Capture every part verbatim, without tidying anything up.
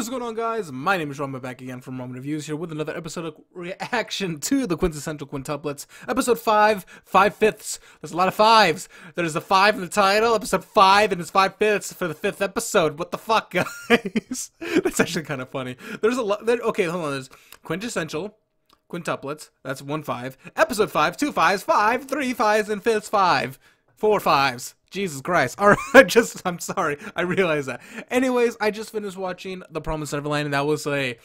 What is going on, guys? My name is Roman, back again from Roman Reviews, here with another episode of reaction to The Quintessential Quintuplets, episode five, five-fifths. There's a lot of fives. There's a five in the title, episode five, and it's five-fifths for the fifth episode. What the fuck, guys? That's actually kind of funny. There's a lot... There, okay, hold on. There's Quintessential Quintuplets. That's one five. Episode five, two fives, five, three fives, and fifths five. Four fives. Jesus Christ. All right, just, I'm sorry. I realize that. Anyways, I just finished watching The Promised Neverland, and that was a...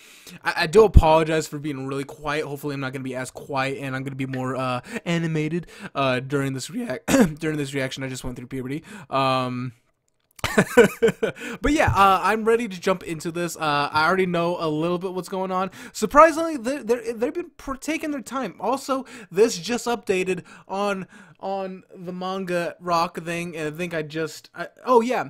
I, I do apologize for being really quiet. Hopefully, I'm not going to be as quiet, and I'm going to be more uh, animated uh, during this react during this reaction. I just went through puberty. Um... but yeah, uh, I'm ready to jump into this. Uh, I already know a little bit what's going on. Surprisingly, they're, they're, they've been taking their time. Also, this just updated on on the Manga Rock thing, and I think I just... I, oh, yeah.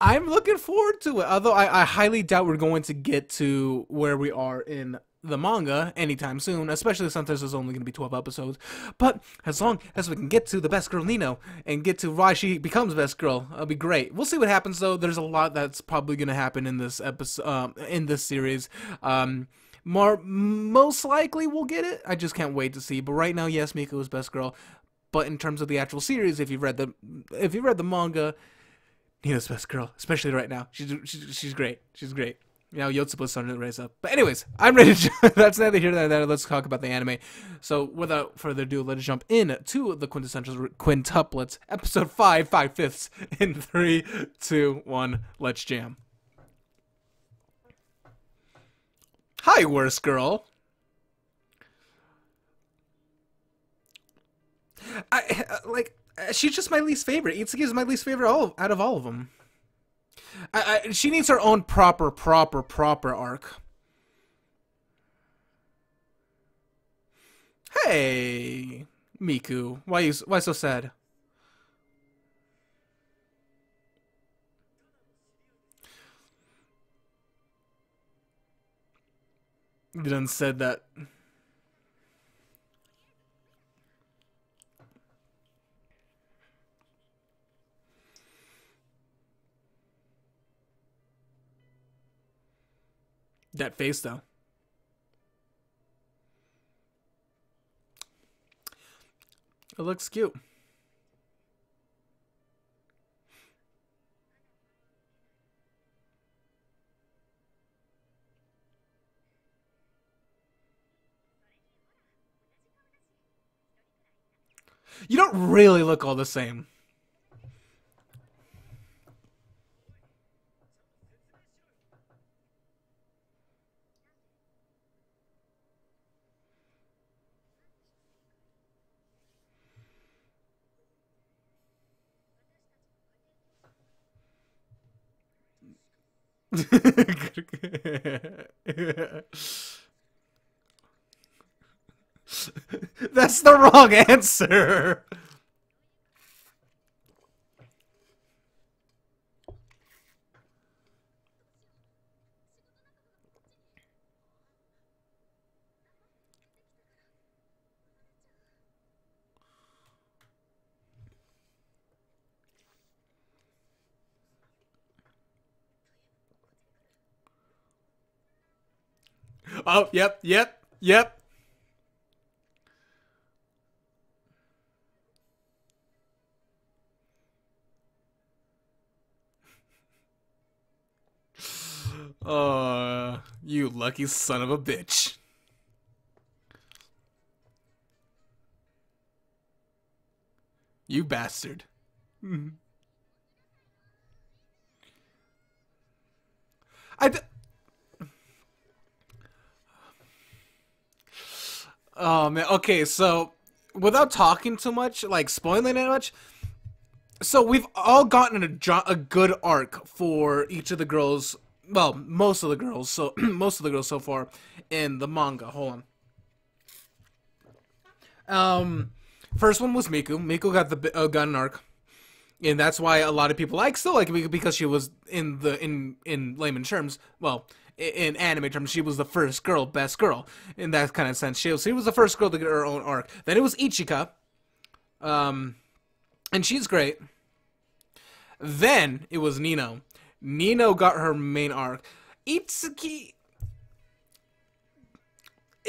I'm looking forward to it, although I, I highly doubt we're going to get to where we are in the manga anytime soon, especially since there's only going to be twelve episodes. But as long as we can get to the best girl Nino and get to why she becomes best girl, it'll be great. We'll see what happens, though. There's a lot that's probably going to happen in this episode, um, in this series. Um, more, most likely we'll get it. I just can't wait to see. But right now, yes, Miku is best girl. But in terms of the actual series, if you've read the if you read the manga, Nino's best girl, especially right now. She's she's, she's great. She's great. You know, Yotsuba's starting to raise up. But anyways, I'm ready to jump. That's neither here nor there. Let's talk about the anime. So without further ado, let's jump in to The Quintessential Quintuplets, episode five, five-fifths, in three, two, one, let's jam. Hi, worst girl. I, like, she's just my least favorite. Itsuki is my least favorite all, out of all of them. I, I, she needs her own proper, proper, proper arc. Hey, Miku, why you why so sad? You done said that. That face, though. It looks cute. You don't really look all the same. That's the wrong answer. Oh, yep, yep, yep. Oh, you lucky son of a bitch. You bastard. I... D Oh, man. Okay, so without talking too much, like spoiling it much, so we've all gotten a, jo a good arc for each of the girls, well, most of the girls, so most of the girls so far in the manga. Hold on. Um, first one was Miku. Miku got the uh, got an arc, and that's why a lot of people like still like Miku, because she was in the in in layman terms, well, in anime terms, she was the first girl, best girl, in that kind of sense. She was, she was the first girl to get her own arc. Then it was Ichika, um, and she's great. Then it was Nino. Nino got her main arc. Itsuki,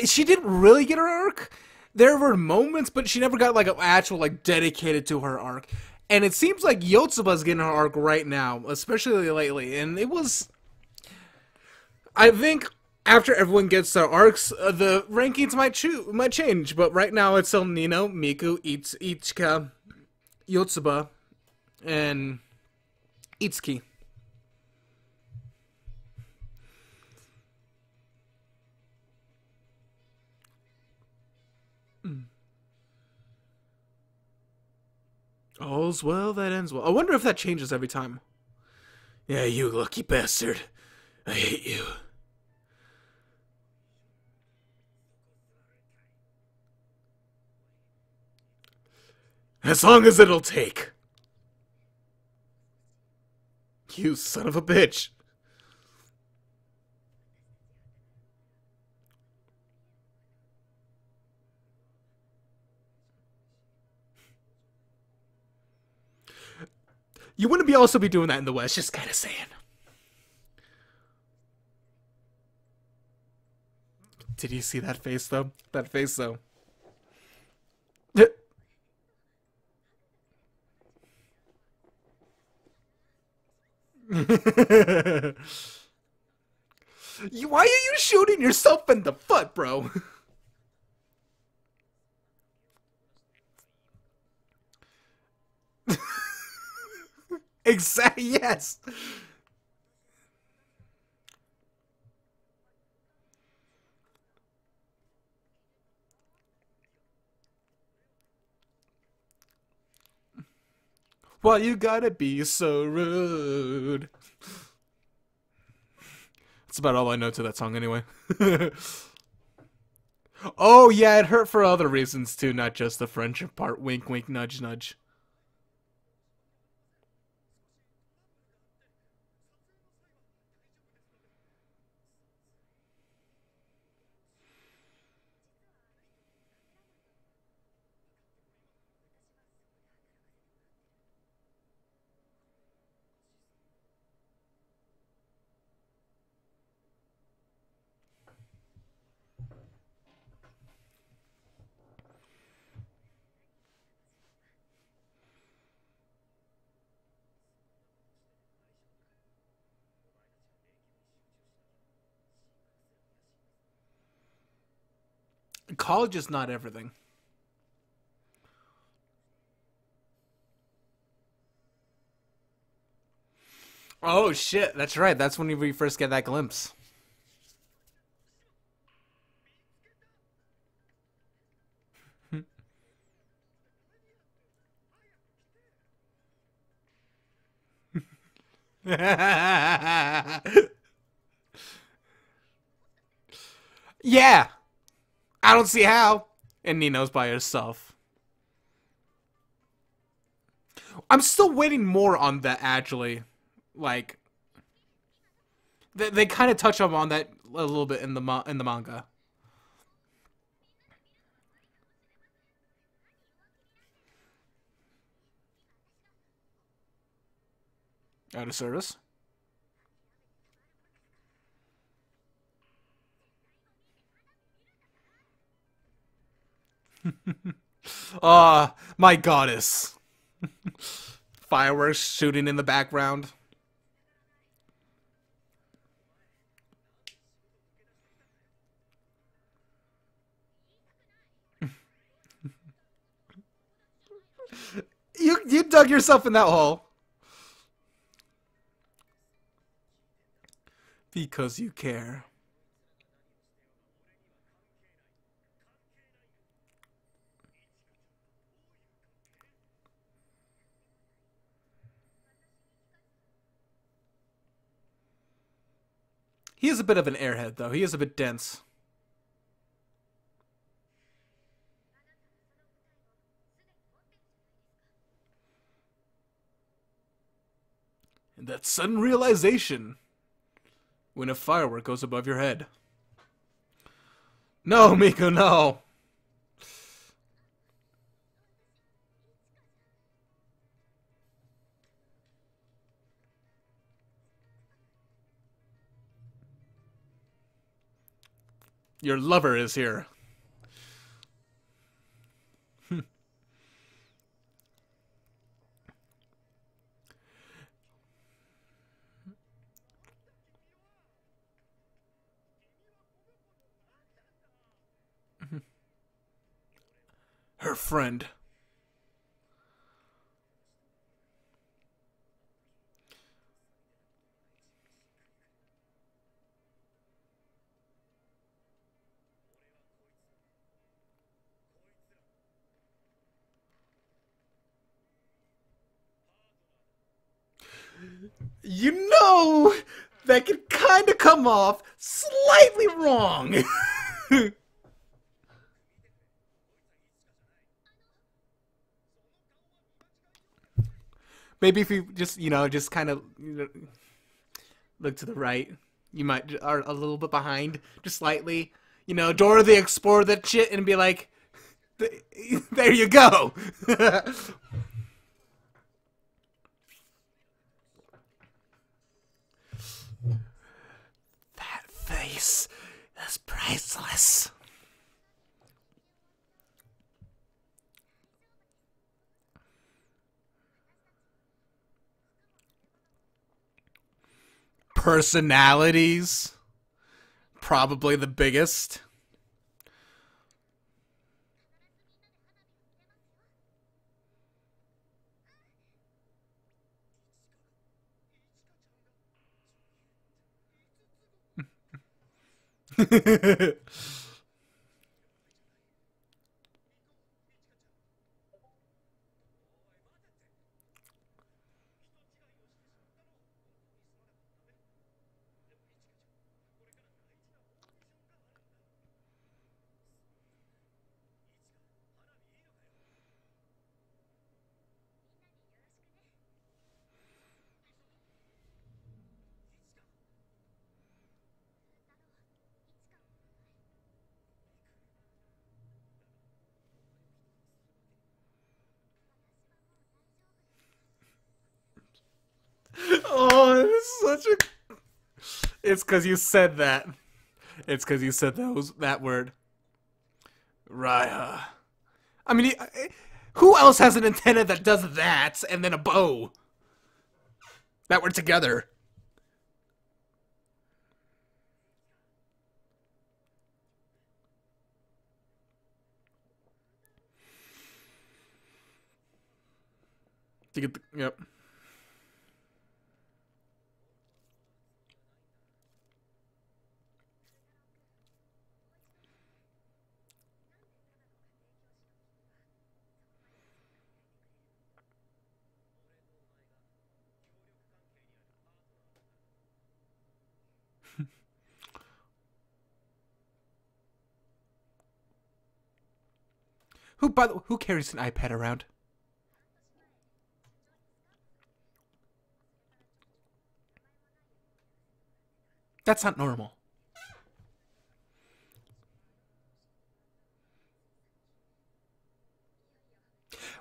she didn't really get her arc. There were moments, but she never got like an actual like dedicated to her arc. And it seems like Yotsuba's getting her arc right now, especially lately. And it was, I think, after everyone gets their arcs, uh, the rankings might cho might change. But right now, it's still Nino, Miku, Its Ichika, Yotsuba, and Itsuki. All's well that ends well. I wonder if that changes every time. Yeah, you lucky bastard. I hate you. As long as it'll take. You son of a bitch. You wouldn't be also be doing that in the West, just kind of saying. Did you see that face, though? That face, though. Why are you shooting yourself in the foot, bro? Exactly, yes. Well, you gotta be so rude. That's about all I know to that song anyway. Oh yeah, it hurt for other reasons too, not just the friendship part. Wink, wink, nudge, nudge. College is not everything. Oh shit, that's right. That's when we first get that glimpse. Yeah. I don't see how. And Nino's by herself. I'm still waiting more on that, actually. Like, they, they kind of touch up on that a little bit in the in the manga. Out of service. Ah, oh, my goddess. Fireworks shooting in the background. you you dug yourself in that hole. Because you care. He is a bit of an airhead, though. He is a bit dense. And that sudden realization when a firework goes above your head. No, Miku, no! Your lover is here. Her friend. You know, that could kind of come off slightly wrong. Maybe if you just, you know, just kind of you know, look to the right, you might are a little bit behind, just slightly. You know, Dora the Explorer that shit and be like, there you go. That face is priceless. Personalities, probably the biggest. Oh, it's such a... It's because you said that. It's because you said that was that word. Raiha. I mean, who else has an antenna that does that and then a bow? That were together. To get the... Yep. Who, by the way, who carries an iPad around? That's not normal.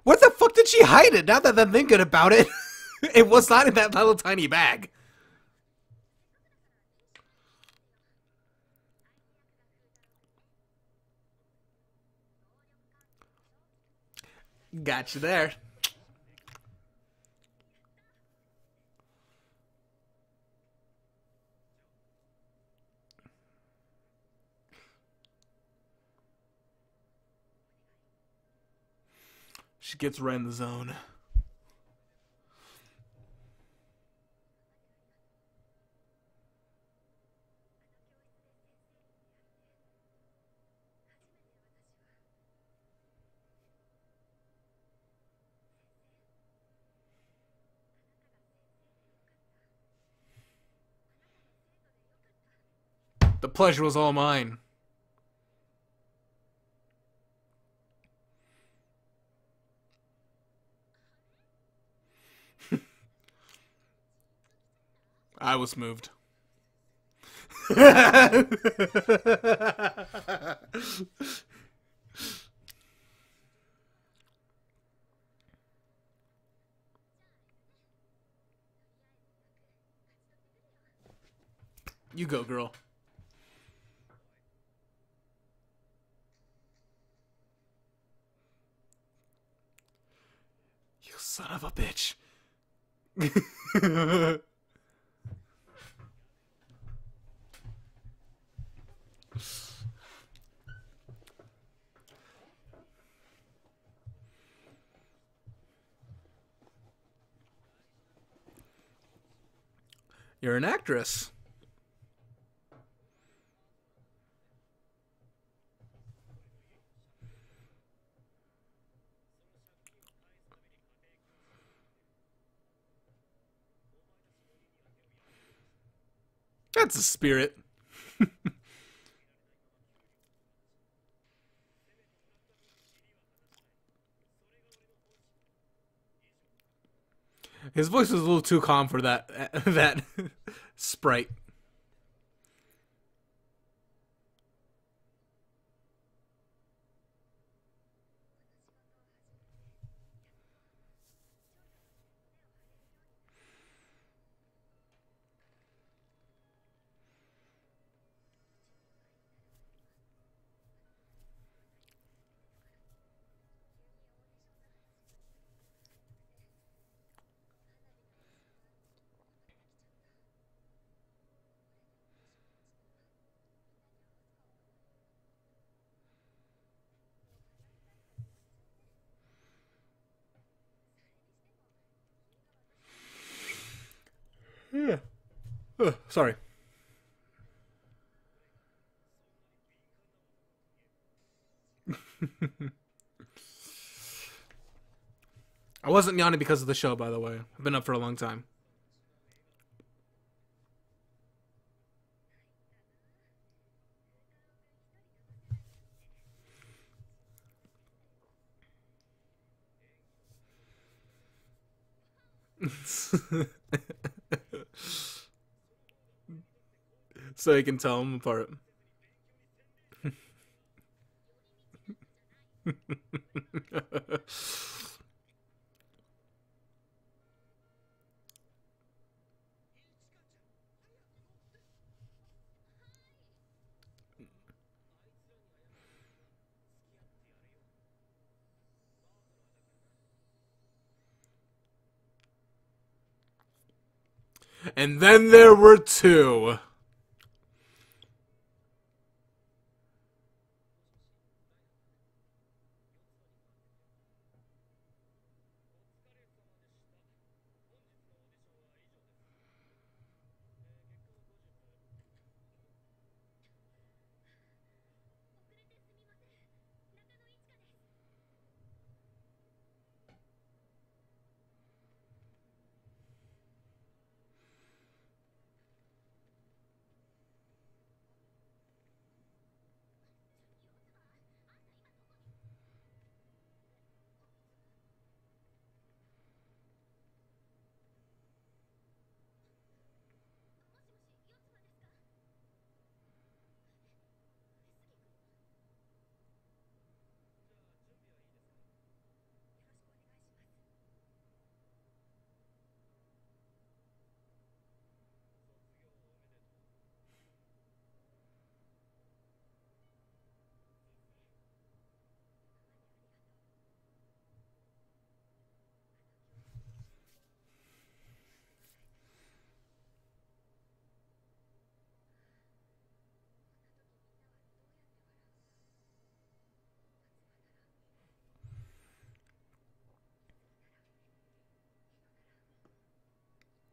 Where the fuck did she hide it? Now that I'm thinking about it, it was not in that little tiny bag. Got you there. She gets right in the zone. The pleasure was all mine. I was moved. You go, girl. of a bitch. You're an actress. That's a spirit. His voice was a little too calm for that that sprite. Yeah. Ugh, sorry. I wasn't yawning because of the show, by the way. I've been up for a long time. So you can tell them apart. And then there were two.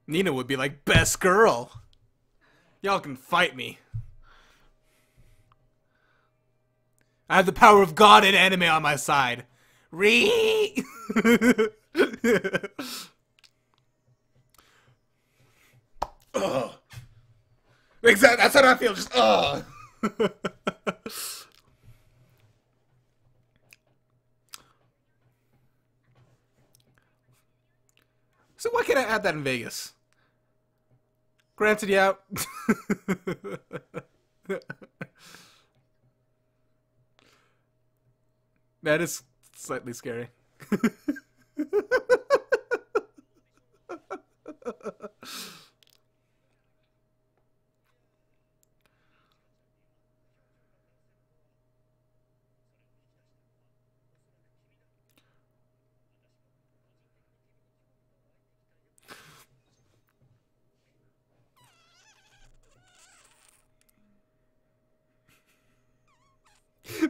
Nina would be like, best girl. Y'all can fight me. I have the power of God and anime on my side. Re. Ugh. Exactly. That's how I feel. Just ugh. So why can't I add that in Vegas? Granted, yeah. That is slightly scary.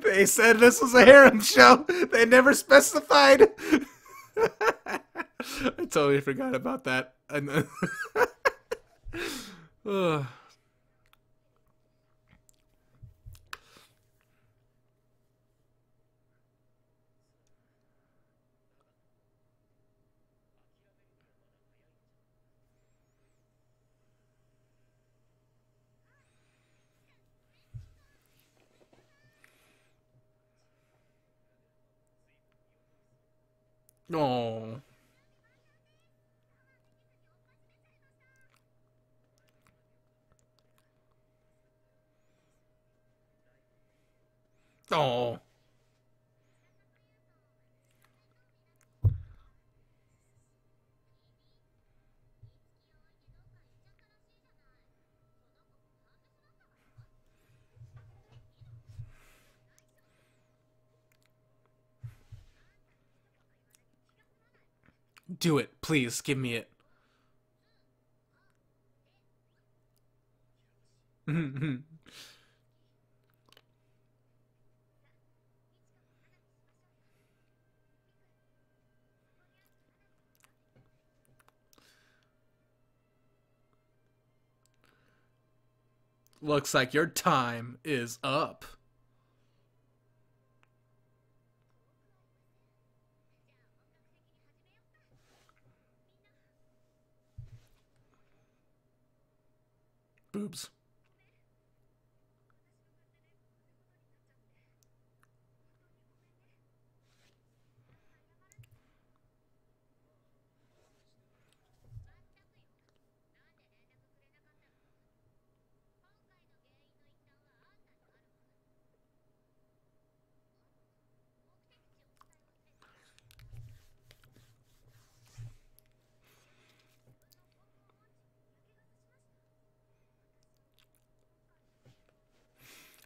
They said this was a harem show. They never specified. I totally forgot about that. And uh, no. Oh. Do it, please, give me it. Looks like your time is up. Boobs.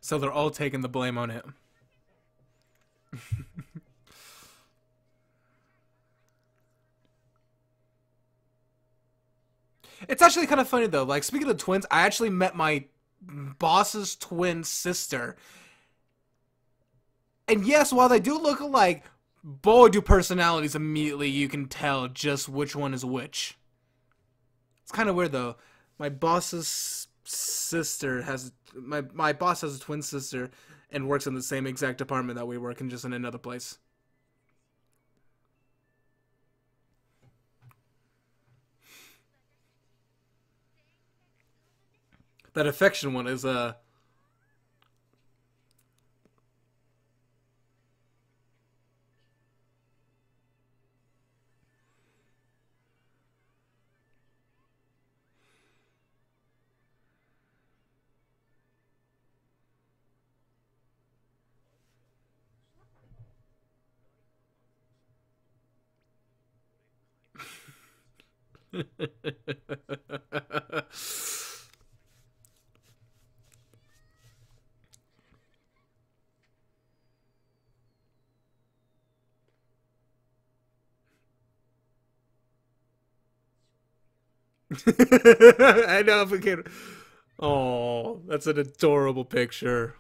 So they're all taking the blame on it. It's actually kind of funny though. Like, speaking of twins, I actually met my boss's twin sister. And yes, while they do look alike, boy, do personalities immediately you can tell just which one is which. It's kind of weird though. My boss's sister has... My my boss has a twin sister and works in the same exact department that we work in, just in another place. That affection one is uh I know if we can. Oh, that's an adorable picture.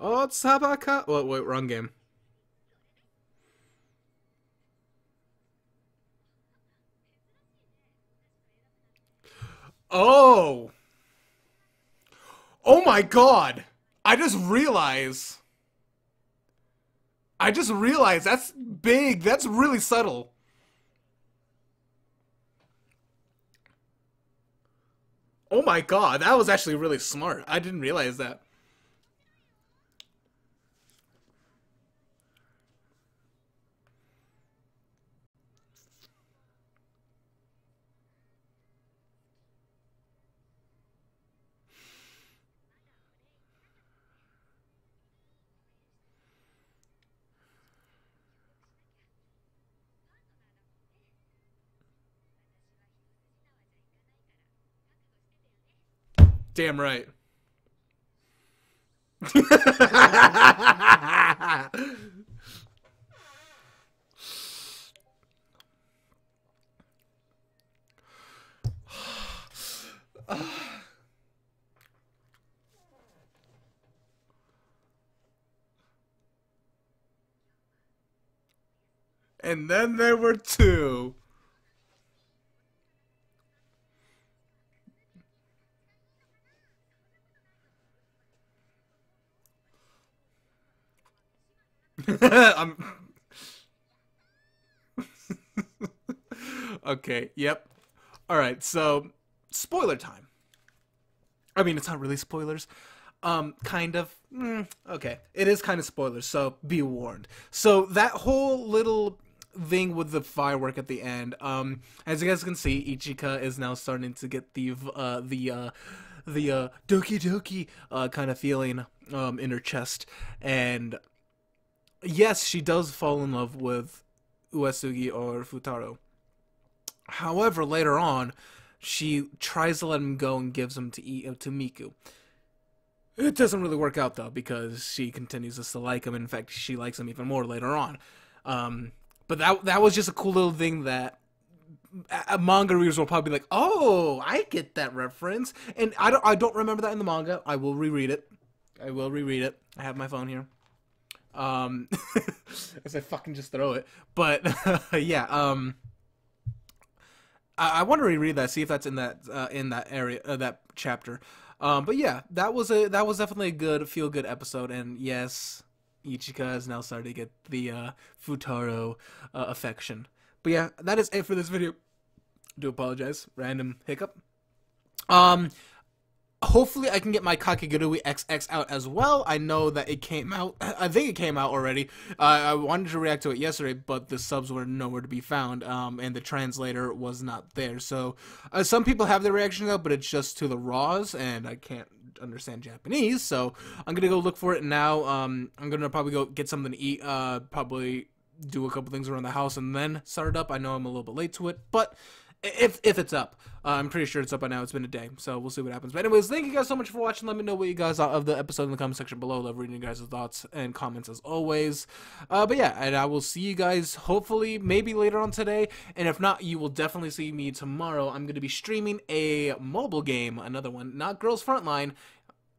Oh, Sabaka. Wait, wait, wrong game. Oh. Oh my god. I just realized. I just realized that's big. That's really subtle. Oh my god. That was actually really smart. I didn't realize that. Damn right. And then there were two. I'm... Okay, yep. Alright, so, spoiler time. I mean, it's not really spoilers. Um, kind of. Mm, okay, it is kind of spoilers, so be warned. So, that whole little thing with the firework at the end, um, as you guys can see, Ichika is now starting to get the, uh, the, uh, the, uh, doki doki, uh, kind of feeling, um, in her chest, and... Yes, she does fall in love with Uesugi or Futaro. However, later on, she tries to let him go and gives him to to Miku. It doesn't really work out, though, because she continues to like him. In fact, she likes him even more later on. Um, but that, that was just a cool little thing that manga readers will probably be like, oh, I get that reference. And I don't, I don't remember that in the manga. I will reread it. I will reread it. I have my phone here. Um, as I fucking just throw it, but, yeah, um, I, I want to reread that, see if that's in that, uh, in that area, uh, that chapter, um, but yeah, that was a, that was definitely a good, feel-good episode, and yes, Ichika is now starting to get the, uh, Futaro, uh, affection, but yeah, that is it for this video. Do apologize, random hiccup, um, hopefully I can get my Kakegurui X X out as well. I know that it came out. I think it came out already. Uh, I wanted to react to it yesterday, but the subs were nowhere to be found, um, and the translator was not there. So uh, some people have their reactions out, but it's just to the raws, and I can't understand Japanese. So I'm gonna go look for it now. Um, I'm gonna probably go get something to eat. Uh, probably do a couple things around the house and then start it up. I know I'm a little bit late to it, but. If, if it's up. Uh, I'm pretty sure it's up by now. It's been a day, so we'll see what happens. But anyways, thank you guys so much for watching. Let me know what you guys thought of the episode in the comment section below. Love reading you guys' thoughts and comments as always. Uh, but yeah, and I will see you guys hopefully maybe later on today. And if not, you will definitely see me tomorrow. I'm going to be streaming a mobile game, another one, not Girls Frontline.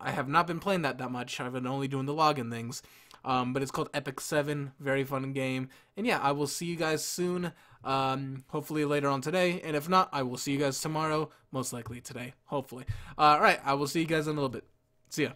I have not been playing that that much. I've been only doing the login things. Um, but it's called Epic seven, very fun game, and yeah, I will see you guys soon, um, hopefully later on today, and if not, I will see you guys tomorrow, most likely today, hopefully. Uh, alright, I will see you guys in a little bit, see ya.